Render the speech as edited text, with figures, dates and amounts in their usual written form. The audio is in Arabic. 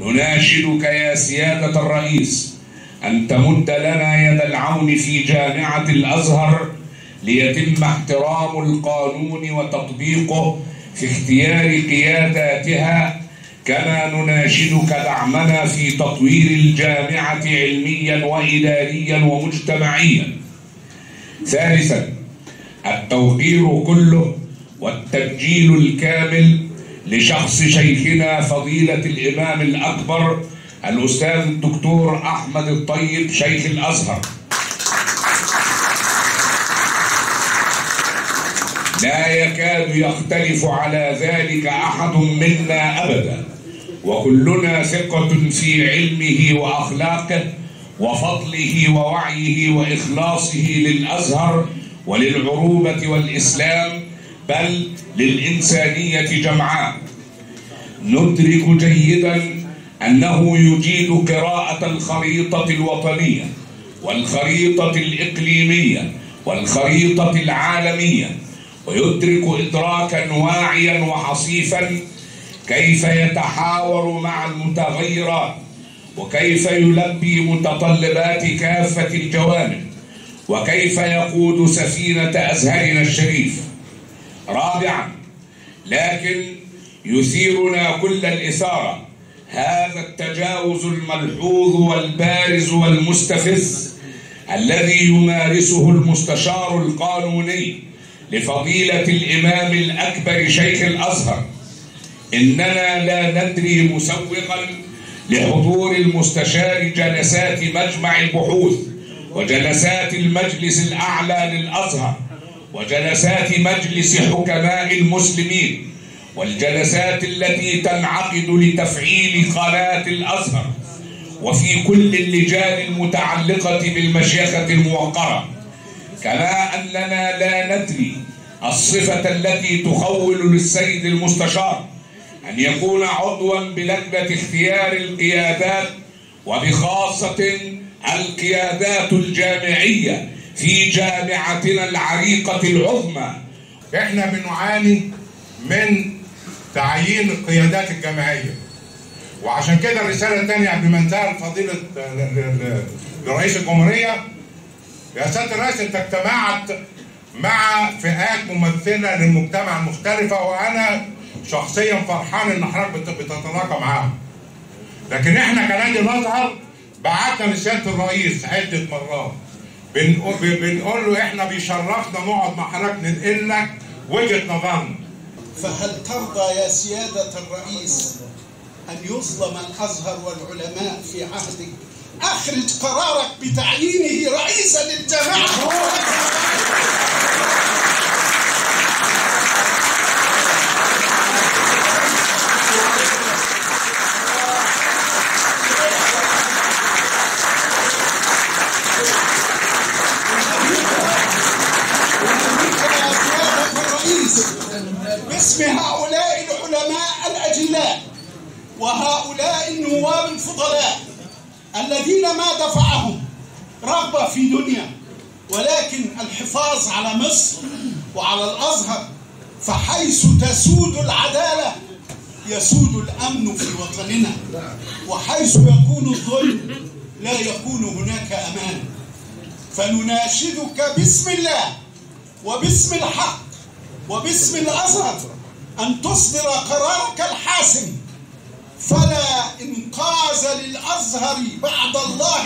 نناشدك يا سيادة الرئيس أن تمد لنا يد العون في جامعة الأزهر ليتم احترام القانون وتطبيقه في اختيار قياداتها، كما نناشدك دعمنا في تطوير الجامعة علميا وإداريا ومجتمعيا. ثالثا، التوقير كله والتبجيل الكامل لشخص شيخنا فضيلة الإمام الأكبر الأستاذ الدكتور أحمد الطيب شيخ الأزهر. لا يكاد يختلف على ذلك أحد منا أبدا، وكلنا ثقة في علمه وأخلاقه وفضله ووعيه وإخلاصه للأزهر وللعروبة والإسلام، بل للإنسانية جمعاء. ندرك جيدا أنه يجيد قراءة الخريطة الوطنية والخريطة الإقليمية والخريطة العالمية، ويدرك إدراكا واعيا وحصيفا كيف يتحاور مع المتغيرات وكيف يلبي متطلبات كافة الجوانب وكيف يقود سفينة أزهرنا الشريف. رابعا، لكن يثيرنا كل الإثارة هذا التجاوز الملحوظ والبارز والمستفز الذي يمارسه المستشار القانوني لفضيلة الإمام الأكبر شيخ الأزهر. إننا لا ندري مسوقا لحضور المستشار جلسات مجمع البحوث وجلسات المجلس الأعلى للأزهر وجلسات مجلس حكماء المسلمين والجلسات التي تنعقد لتفعيل قناة الأزهر، وفي كل اللجان المتعلقة بالمشيخة الموقرة. كما أننا لا ندري الصفة التي تخول للسيد المستشار أن يكون عضوا بلجنة اختيار القيادات، وبخاصة القيادات الجامعية في جامعتنا العريقة العظمى. احنا بنعاني من تعيين القيادات الجامعية، وعشان كده الرسالة الثانية قبل ما انتهى فضيلة لرئيس الجمهورية: يا سيادة الرئيس، انت اجتمعت مع فئات ممثلة للمجتمع المختلفة، وأنا شخصيا فرحان إن حضرتك بتتلاقى معاهم، لكن احنا كنادي الأزهر بعتنا لسيادة الرئيس عدة مرات بنقول له احنا بيشرفنا نقعد مع حضرتك ننقل لك وجهة نظرنا. فهل ترضى يا سيادة الرئيس أن يظلم الأزهر والعلماء في عهدك؟ أخرج قرارك بتعيينه رئيسا للجامعة. باسم هؤلاء العلماء الأجلاء وهؤلاء النواب الفضلاء الذين ما دفعهم رغبة في دنيا ولكن الحفاظ على مصر وعلى الأزهر، فحيث تسود العدالة يسود الأمن في وطننا، وحيث يكون الظلم لا يكون هناك أمان. فنناشدك باسم الله وباسم الحق وباسم الأزهر أن تصدر قرارك الحاسم، فلا إنقاذ للأزهر بعد الله